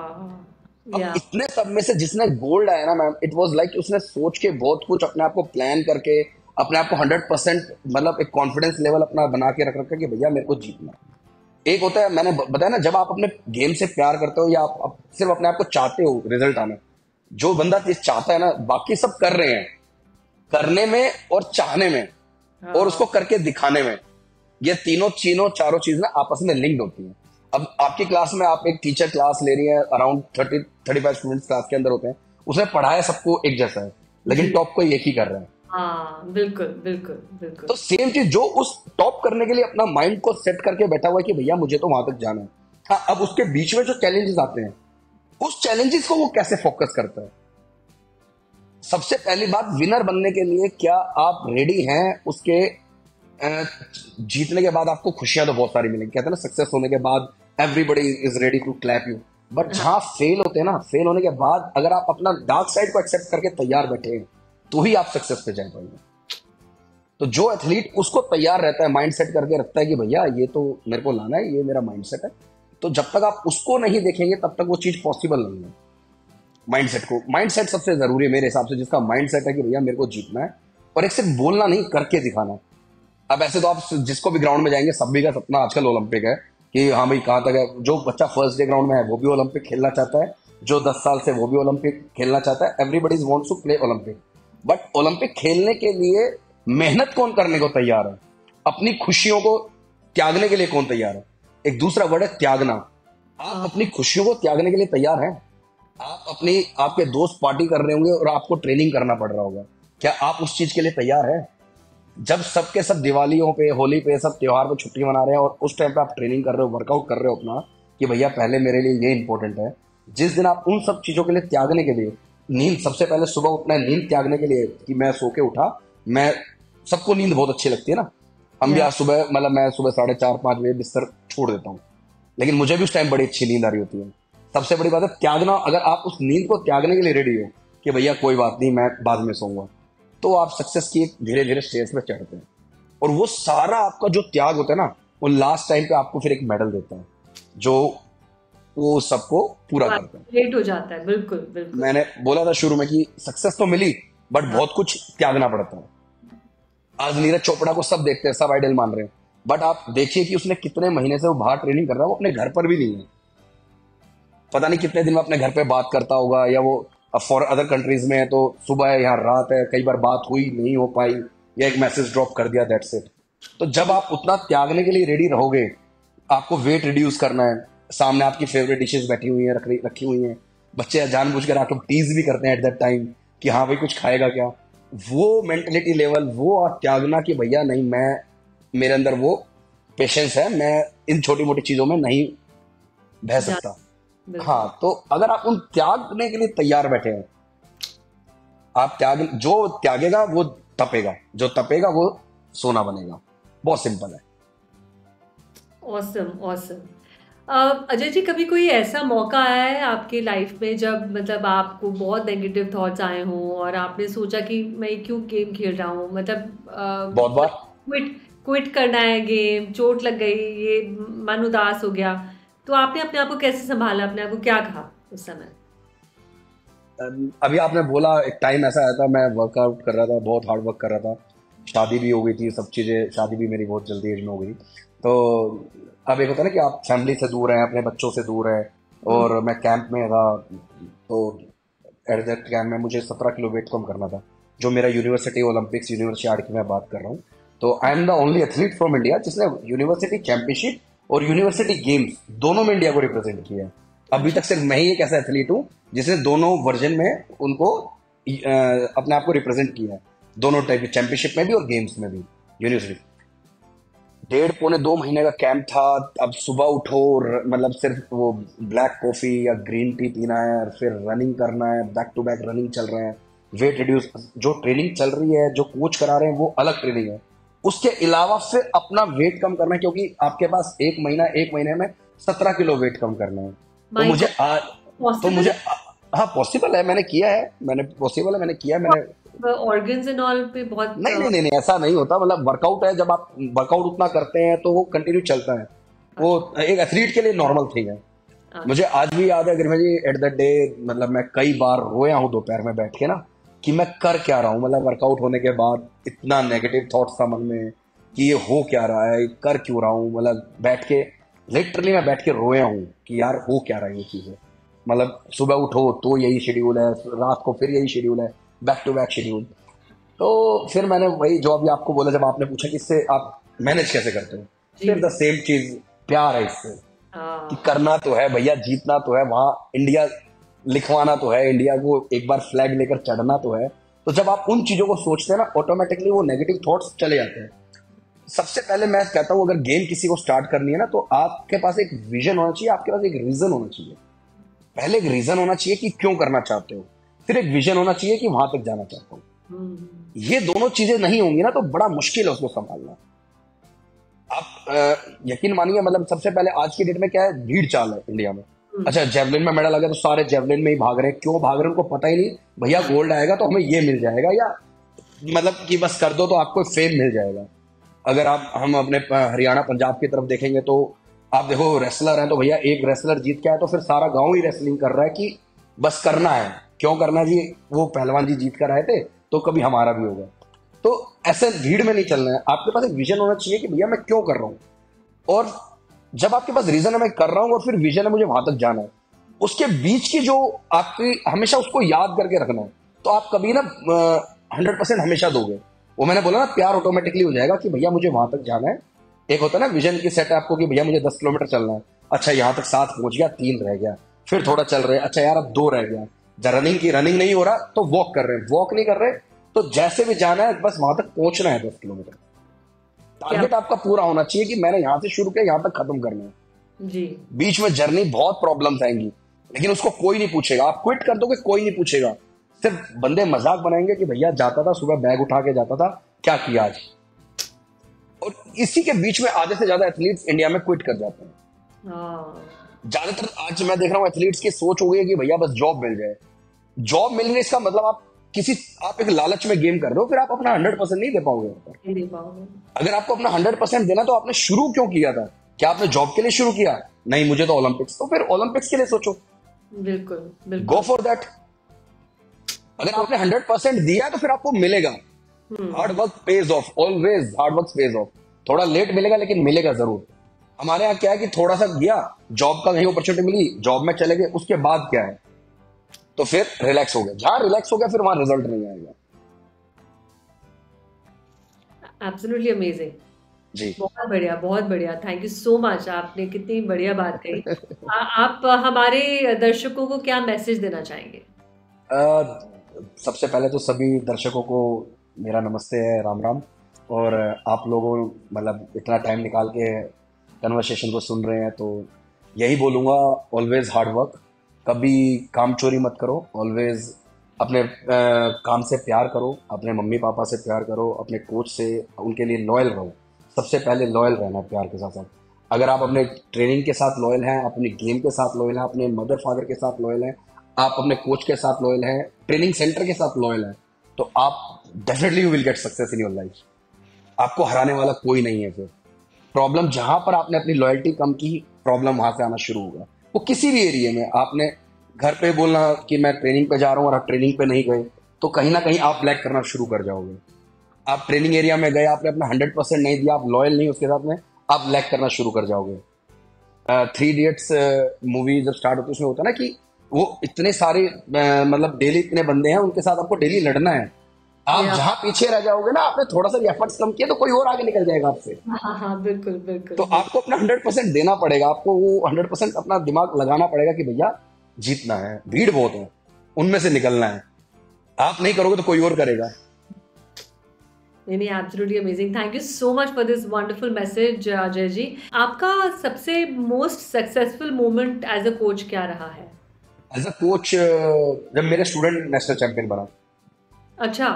अब इतने सब में से जिसने गोल्ड आया ना मैम, इट वाज लाइक उसने सोच के बहुत कुछ अपने आप को प्लान करके अपने आप को हंड्रेड परसेंट, मतलब एक कॉन्फिडेंस लेवल अपना बना के रख रखा कि भैया मेरे को जीतना। एक होता है, मैंने बताया ना, जब आप अपने गेम से प्यार करते हो या आप, आप सिर्फ अपने आप को चाहते हो रिजल्ट आना, जो बंदा चाहता है ना, बाकी सब कर रहे हैं, करने में और चाहने में हाँ। और उसको करके दिखाने में, ये तीनों चीनों चारों चीज ना आपस में लिंक्ड होती है। अब आपकी क्लास में आप एक टीचर क्लास ले रही है, around thirty thirty five students class के अंदर होते हैं, उसने पढ़ाया सबको एक जैसा है, लेकिन टॉप को एक ही कर रहे हैं। हाँ, बिल्कुल बिल्कुल बिल्कुल। तो सेम चीज जो उस टॉप करने के लिए अपना माइंड को सेट करके बैठा हुआ है कि भैया मुझे तो वहां तक जाना है। हाँ, अब उसके बीच में जो चैलेंजेस आते हैं, उस चैलेंजेस को वो कैसे फोकस करता है। सबसे पहली बात, विनर बनने के लिए क्या आप रेडी हैं। उसके जीतने के बाद आपको खुशियां तो बहुत सारी मिलेंगी, कहते हैं ना सक्सेस होने के बाद everybody is ready to clap you, but जहां फेल होते हैं ना, फेल होने के बाद अगर आप अपना डार्क साइड को एक्सेप्ट करके तैयार बैठे हैं तो ही आप सक्सेस पे जा पाएंगे। तो जो एथलीट उसको तैयार रहता है, माइंड सेट करके रखता है कि भैया ये तो मेरे को लाना है, ये मेरा माइंड सेट है, तो जब तक आप उसको नहीं देखेंगे तब तक वो चीज पॉसिबल नहीं है। माइंड सेट को, माइंड सेट सबसे जरूरी है मेरे हिसाब से, जिसका माइंड सेट है कि भैया मेरे को जीतना है, और एक सिर्फ बोलना नहीं, करके दिखाना है। अब ऐसे तो आप जिसको भी ग्राउंड में जाएंगे सभी का सपना आजकल ओलंपिक है कि हाँ भाई कहाँ तक है। जो बच्चा फर्स्ट डे ग्राउंड में है वो भी ओलंपिक खेलना चाहता है, जो दस साल से वो भी ओलंपिक खेलना चाहता है। Everybody wants to play Olympic, but Olympic खेलने के लिए मेहनत कौन करने को तैयार है, अपनी खुशियों को त्यागने के लिए कौन तैयार है। एक दूसरा वर्ड है त्यागना। आप अपनी खुशियों को त्यागने के लिए तैयार हैं? आप अपनी, आपके दोस्त पार्टी कर रहे होंगे और आपको ट्रेनिंग करना पड़ रहा होगा, क्या आप उस चीज के लिए तैयार हैं? जब सबके सब दिवालियों पे, होली पे, सब त्योहार पे छुट्टी मना रहे हैं और उस टाइम पे आप ट्रेनिंग कर रहे हो, वर्कआउट कर रहे हो अपना कि भैया पहले मेरे लिए ये इंपॉर्टेंट है। जिस दिन आप उन सब चीजों के लिए त्यागने के लिए, नींद, सबसे पहले सुबह उठना, नींद त्यागने के लिए कि मैं सो के उठा, मैं, सबको नींद बहुत अच्छी लगती है ना, हम भी आज सुबह, मतलब मैं सुबह साढ़े चार पाँच बजे बिस्तर छोड़ देता हूँ, लेकिन मुझे भी उस टाइम बड़ी अच्छी नींद आ रही होती है। सबसे बड़ी बात है त्यागना। अगर आप उस नींद को त्यागने के लिए रेडी हो कि भैया कोई बात नहीं, मैं बाद में सोऊंगा, तो आप सक्सेस की धीरे धीरे स्टेज पर चढ़ते हैं, और वो सारा आपका जो त्याग होता है ना, वो लास्ट टाइम पे आपको फिर एक मेडल देता है जो वो सबको पूरा करता है, लेट हो जाता है। बिल्कुल बिल्कुल, मैंने बोला था शुरू में कि सक्सेस तो मिली बट बहुत कुछ त्यागना पड़ता है। आज नीरज चोपड़ा को सब देखते हैं, सब आइडल मान रहे हैं, बट आप देखिए कि उसने कितने महीने से वो बाहर ट्रेनिंग कर रहा है, वो अपने घर पर भी नहीं है, पता नहीं कितने दिन में अपने घर पे बात करता होगा, या वो फॉरन अदर कंट्रीज में है तो सुबह है यहाँ रात है, कई बार बात हुई नहीं हो पाई, या एक मैसेज ड्रॉप कर दिया, दैट्स इट। तो जब आप उतना त्यागने के लिए रेडी रहोगे, आपको वेट रिड्यूस करना है, सामने आपकी फेवरेट डिशेज बैठी हुई हैं, रखी हुई हैं, बच्चे जानबूझकर आपको टीज भी करते हैं एट दैट टाइम कि हाँ भाई कुछ खाएगा क्या, वो मेंटेलिटी लेवल, वो आप त्यागना कि भैया नहीं, मैं, मेरे अंदर वो पेशेंस है, मैं इन छोटी मोटी चीजों में नहीं बह सकता। हाँ, तो अगर आप उन त्यागने के लिए तैयार बैठे हैं, आप त्याग, जो त्यागेगा वो तपेगा, जो तपेगा वो सोना बनेगा, बहुत सिंपल है। Awesome awesome. अजय जी, कभी कोई ऐसा मौका आया है आपके लाइफ में जब, मतलब आपको बहुत नेगेटिव थॉट्स आए हों और आपने सोचा कि मैं क्यों गेम खेल रहा हूँ, मतलब uh, बहुत बार क्विट क्विट करना है गेम, चोट लग गई, ये मन उदास हो गया, तो आपने अपने आप को कैसे संभाला, अपने आप को क्या कहा उस समय? अभी आपने बोला, एक टाइम ऐसा आया था, मैं वर्कआउट कर रहा था, बहुत हार्ड वर्क कर रहा था, शादी भी हो गई थी, सब चीज़ें, शादी भी मेरी बहुत जल्दी एज में हो गई, तो अब एक होता है ना कि आप फैमिली से दूर हैं, अपने बच्चों से दूर हैं, और मैं कैंप में था, तो एट दैट कैंप में मुझे सत्रह किलो वेट कम करना था, जो मेरा यूनिवर्सिटी ओलंपिक्स, यूनिवर्सिटी आर्ट की मैं बात कर रहा हूँ। तो I am the only athlete from India जिसने यूनिवर्सिटी चैम्पियनशिप और यूनिवर्सिटी गेम्स दोनों में इंडिया को रिप्रेजेंट किया है। अभी तक सिर्फ मैं ही एक ऐसा एथलीट हूँ जिसने दोनों वर्जन में उनको अपने आप को रिप्रेजेंट किया है, दोनों टाइप के, चैंपियनशिप में भी और गेम्स में भी। यूनिवर्सिटी डेढ़ पौने दो महीने का कैंप था। अब सुबह उठो, मतलब सिर्फ वो ब्लैक कॉफी या ग्रीन टी पीना है, फिर रनिंग करना है, बैक टू बैक रनिंग चल रहे हैं, वेट रिड्यूस, जो ट्रेनिंग चल रही है, जो कोच करा रहे हैं वो अलग ट्रेनिंग है, उसके अलावा फिर अपना वेट कम करना है, क्योंकि आपके पास एक महीना, एक महीने में सत्रह किलो वेट कम करना है। तो मुझे आ, तो मुझे आ, हाँ पॉसिबल है, मैंने किया है, मैंने पॉसिबल है, मैंने किया है, मैंने ऑर्गन्स एंड ऑल पे बहुत नहीं, नहीं नहीं नहीं ऐसा नहीं होता, मतलब वर्कआउट है, जब आप वर्कआउट उतना करते हैं तो वो कंटिन्यू चलता है, वो एक एथलीट के लिए नॉर्मल थिंग है। मुझे आज भी याद है Garima ji, at the day मतलब मैं कई बार रोया हूँ दोपहर में बैठ के ना कि मैं कर क्या रहा हूँ, मतलब वर्कआउट होने के बाद इतना नेगेटिव थॉट्स था मन में कि ये हो क्या रहा है, कर क्यों रहा हूँ, मतलब बैठ के लिटरली मैं बैठ के रोया हूँ कि यार हो क्या रहा है ये चीज़ें। मतलब सुबह उठो तो यही शेड्यूल है, रात को फिर यही शेड्यूल है, बैक टू बैक शेड्यूल। तो फिर मैंने वही जो अभी आपको बोला, जब आपने पूछा कि इससे आप मैनेज कैसे करते हो, फिर द सेम चीज़ प्यार है इससे कि करना तो है भैया, जीतना तो है, वहाँ इंडिया लिखवाना तो है, इंडिया को एक बार फ्लैग लेकर चढ़ना तो है। तो जब आप उन चीज़ों को सोचते हैं ना, ऑटोमेटिकली वो नेगेटिव थॉट्स चले जाते हैं। सबसे पहले मैं कहता हूँ अगर गेम किसी को स्टार्ट करनी है ना, तो आपके पास एक विजन होना चाहिए, आपके पास एक रीजन होना चाहिए। पहले एक रीजन होना चाहिए कि क्यों करना चाहते हो, फिर एक विजन होना चाहिए कि वहां तक जाना चाहता हूँ। ये दोनों चीजें नहीं होंगी ना तो बड़ा मुश्किल है उसको संभालना। आप आ, यकीन मानिए, मतलब सबसे पहले आज की डेट में क्या है, भीड़ चाल है इंडिया में। अच्छा जेवलिन में मेडल आ गया तो सारे जेवलिन में ही भाग रहे हैं, क्यों भाग रहे हैं उनको पता ही नहीं, भैया गोल्ड आएगा तो हमें ये मिल जाएगा, या मतलब कि बस कर दो तो आपको फेम मिल जाएगा। अगर आप हम अपने हरियाणा पंजाब की तरफ देखेंगे तो आप देखो रेसलर हैं, तो भैया एक रेसलर जीत के आया तो फिर सारा गांव ही रेसलिंग कर रहा है कि बस करना है, क्यों करना है जी, वो पहलवान जी जीत कर आए थे तो कभी हमारा भी होगा। तो ऐसे भीड़ में नहीं चलना है, आपके पास एक विजन होना चाहिए कि भैया मैं क्यों कर रहा हूँ, और जब आपके पास रीजन है मैं कर रहा हूँ और फिर विजन है मुझे वहां तक जाना है, उसके बीच की जो आपकी हमेशा उसको याद करके रखना है, तो आप कभी ना हंड्रेड परसेंट हमेशा दोगे। वो मैंने बोला ना प्यार ऑटोमेटिकली हो जाएगा कि भैया मुझे वहां तक जाना है। एक होता है ना विजन की सेट आपको कि भैया मुझे दस किलोमीटर चलना है, अच्छा यहाँ तक सात पहुंच गया, तीन रह गया, फिर थोड़ा चल रहे, अच्छा यार अब दो रह गया, जब रनिंग की रनिंग नहीं हो रहा तो वॉक कर रहे हैं, वॉक नहीं कर रहे तो जैसे भी जाना है बस वहां तक पहुंचना है दस किलोमीटर। टारगेट आपका पूरा होना चाहिए कि मैंने यहाँ से शुरू किया यहाँ तक खत्म करना है जी। बीच में जर्नी बहुत प्रॉब्लम्स आएंगी लेकिन उसको कोई नहीं पूछेगा, आप क्विट कर दोगे कोई नहीं पूछेगा, सिर्फ बंदे मजाक बनाएंगे कि भैया जाता था सुबह बैग उठा के जाता था, क्या किया आज। और इसी के बीच में आधे से ज्यादा एथलीट्स इंडिया में क्विट कर जाते हैं। ज्यादातर आज मैं देख रहा हूँ एथलीट्स की सोच हो गई है कि भैया बस जॉब मिल जाए, जॉब मिल गई इसका मतलब आप किसी आप एक लालच में गेम कर रहे हो, फिर आप अपना हंड्रेड परसेंट नहीं दे पाओगे। अगर आपको अपना हंड्रेड परसेंट देना तो आपने शुरू क्यों किया था, क्या आपने जॉब के लिए शुरू किया, नहीं मुझे तो ओलंपिक्स, तो फिर ओलंपिक्स के लिए सोचो, बिल्कुल गो फॉर दैट। अगर आपने हंड्रेड परसेंट दिया तो फिर आपको मिलेगा। Hard work pays off, always hard work pays off, थोड़ा लेट मिलेगा लेकिन मिलेगा जरूर। हमारे यहाँ क्या है कि थोड़ा सा गया, जॉब का कहीं अपॉर्चुनिटी मिली, जॉब में चले गए, उसके बाद क्या है तो फिर रिलैक्स हो गया, जहां रिलैक्स हो गया फिर वहां रिजल्ट नहीं आएगा। एब्सोल्युटली अमेजिंग जी, बहुत बढ़िया बहुत बढ़िया, थैंक यू सो मच, आपने कितनी बढ़िया बात कही। आ, आप हमारे दर्शकों को क्या मैसेज देना चाहेंगे? uh, सबसे पहले तो सभी दर्शकों को मेरा नमस्ते है, राम राम। और आप लोगों मतलब इतना टाइम निकाल के कन्वर्सेशन को सुन रहे हैं तो यही बोलूँगा, ऑलवेज हार्ड वर्क, कभी काम चोरी मत करो, ऑलवेज अपने आ, काम से प्यार करो, अपने मम्मी पापा से प्यार करो, अपने कोच से, उनके लिए लॉयल रहो। सबसे पहले लॉयल रहना प्यार के साथ साथ। अगर आप अपने ट्रेनिंग के साथ लॉयल हैं, अपने गेम के साथ लॉयल हैं, अपने मदर फादर के साथ लॉयल हैं, आप अपने कोच के साथ लॉयल हैं, ट्रेनिंग सेंटर के साथ लॉयल हैं, तो आप definitely you will get success in your life. आपको हराने वाला कोई नहीं है। फिर प्रॉब्लम जहां पर आपने अपनी लॉयल्टी कम की, प्रॉब्लम वहां से आना शुरू होगा। वो किसी भी एरिया में, आपने घर पे बोलना कि मैं ट्रेनिंग पे जा रहा हूँ और आप ट्रेनिंग पे नहीं गए तो कहीं ना कहीं आप लैग करना शुरू कर जाओगे। आप ट्रेनिंग एरिया में गए, आपने अपना हंड्रेड परसेंट नहीं दिया, आप लॉयल नहीं उसके साथ में, आप लैग करना शुरू कर जाओगे। थ्री इडियट्स मूवी जब स्टार्ट होती है उसमें होता है ना कि वो इतने सारे मतलब डेली इतने बंदे हैं, उनके साथ आपको डेली लड़ना है। आप जहाँ पीछे रह जाओगे ना, आपने थोड़ा सा एफर्ट्स कम किए तो कोई और आगे निकल जाएगा आपसे। हाँ हाँ बिल्कुल बिल्कुल। तो आपको अपना हंड्रेड परसेंट देना पड़ेगा, आपको वो हंड्रेड परसेंट अपना दिमाग लगाना पड़ेगा कि भैया जीतना है, भीड़ बहुत है, उनमें से निकलना है। आप नहीं करोगे तो कोई और करेगा। नहीं, absolutely amazing, thank you so much for this wonderful message Ajay ji. आपका सबसे most successful moment as a coach क्या रहा है? एज अ कोच जब मेरे स्टूडेंट नेशनल चैंपियन बना। अच्छा।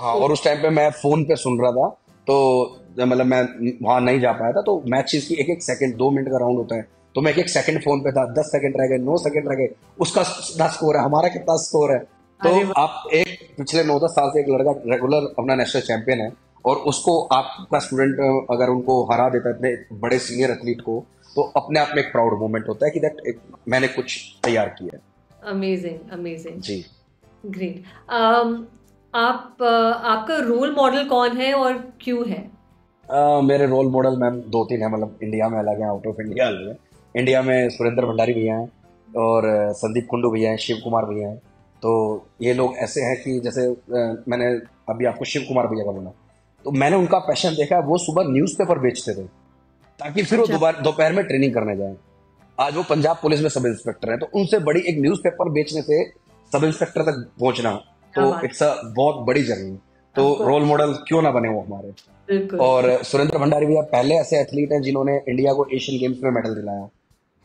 हाँ, और उस टाइम पे मैं फोन पे सुन रहा था तो मतलब मैं वहाँ नहीं जा पाया था, तो मैचेस की एक एक सेकंड, दो मिनट का राउंड होता है तो मैं एक एक सेकंड फोन पे था, दस सेकंड रह गए, नौ सेकंड रह गए, उसका दस स्कोर है, हमारा कितना स्कोर है। तो आप एक पिछले नौ दस साल से एक लड़का रेगुलर अपना नेशनल चैंपियन है और उसको आपका स्टूडेंट अगर उनको हरा देता है इतने बड़े सीनियर एथलीट को, तो अपने आप में एक प्राउड मोमेंट होता है कि दैट एक मैंने कुछ तैयार किया है। अमेजिंग अमेजिंग जी, ग्रेट। um, आप आपका रोल मॉडल कौन है और क्यों है? uh, मेरे रोल मॉडल मैम दो तीन है, मतलब इंडिया में अलग है, आउट ऑफ इंडिया अलग है। इंडिया में सुरेंद्र भंडारी भैया हैं और संदीप कुंडू भैया हैं, शिव कुमार भैया हैं। तो ये लोग ऐसे हैं कि जैसे मैंने अभी आपको शिव कुमार भैया का बोला, तो मैंने उनका पैशन देखा। वो सुबह न्यूज़पेपर बेचते थे ताकि फिर वो दोबारा दोपहर में ट्रेनिंग करने जाएं। आज वो पंजाब पुलिस में सब इंस्पेक्टर हैं, तो उनसे बड़ी एक न्यूज़पेपर बेचने से सब इंस्पेक्टर तक पहुंचना, तो इट्स अ बहुत बड़ी जर्नी। तो रोल मॉडल क्यों ना बने वो हमारे। और सुरेंद्र भंडारी भैया पहले ऐसे एथलीट हैं जिन्होंने इंडिया को एशियन गेम्स में मेडल दिलाया।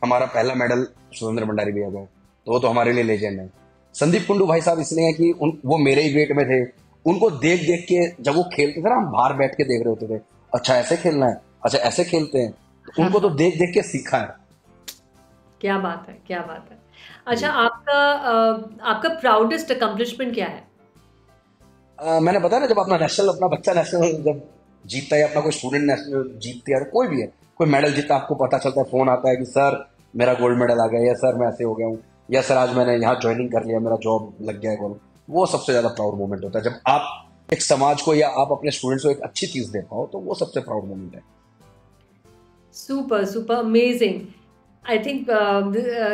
हमारा पहला मेडल सुरेंद्र भंडारी भैया को, तो वो तो हमारे लिए लेजेंड है। संदीप कुंडू भाई साहब इसलिए हैं कि उन वो मेरे ही वेट में थे। उनको देख देख के जब वो खेलते थे ना, हम बाहर बैठ के देख रहे होते थे, अच्छा ऐसे खेलना है, अच्छा ऐसे खेलते हैं, तो उनको तो देख देख के सीखा है। क्या बात है, क्या बात है। अच्छा, आपका आपका प्राउडेस्ट अकम्पलिशमेंट क्या है? आ, मैंने बताया ना, जब अपना नेशनल अपना बच्चा नेशनल जब जीतता है, अपना कोई स्टूडेंट नेशनल जीतता है, कोई भी है, कोई मेडल जीतता, आपको पता चलता है, फोन आता है कि सर मेरा गोल्ड मेडल आ गया, या सर मैं ऐसे हो गया हूँ, या सर आज मैंने यहाँ ज्वाइनिंग कर लिया, मेरा जॉब लग गया है गोल्ड। वो सबसे ज्यादा प्राउड मोमेंट होता है जब आप एक समाज को या आप अपने स्टूडेंट्स को एक अच्छी चीज दे पाओ, तो वो सबसे प्राउड मोमेंट है। Super super amazing. I think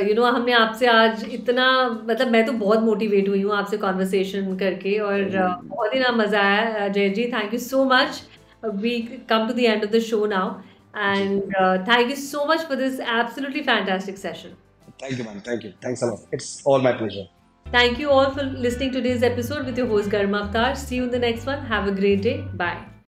you know हमने आपसे आज इतना, मतलब मैं तो बहुत मोटिवेट हुई हूँ आपसे कॉन्वर्सेशन करके, और uh, बहुत ही ना मजा आया Ajay ji. Thank you so much. We come to the end of the show now and thank you so much for this absolutely fantastic session. Thank you ma'am, thank you, thanks a lot, it's all my pleasure. Thank you all for listening to today's episode with your host Garima Avtar. See you in the next one. Have a great day. Bye.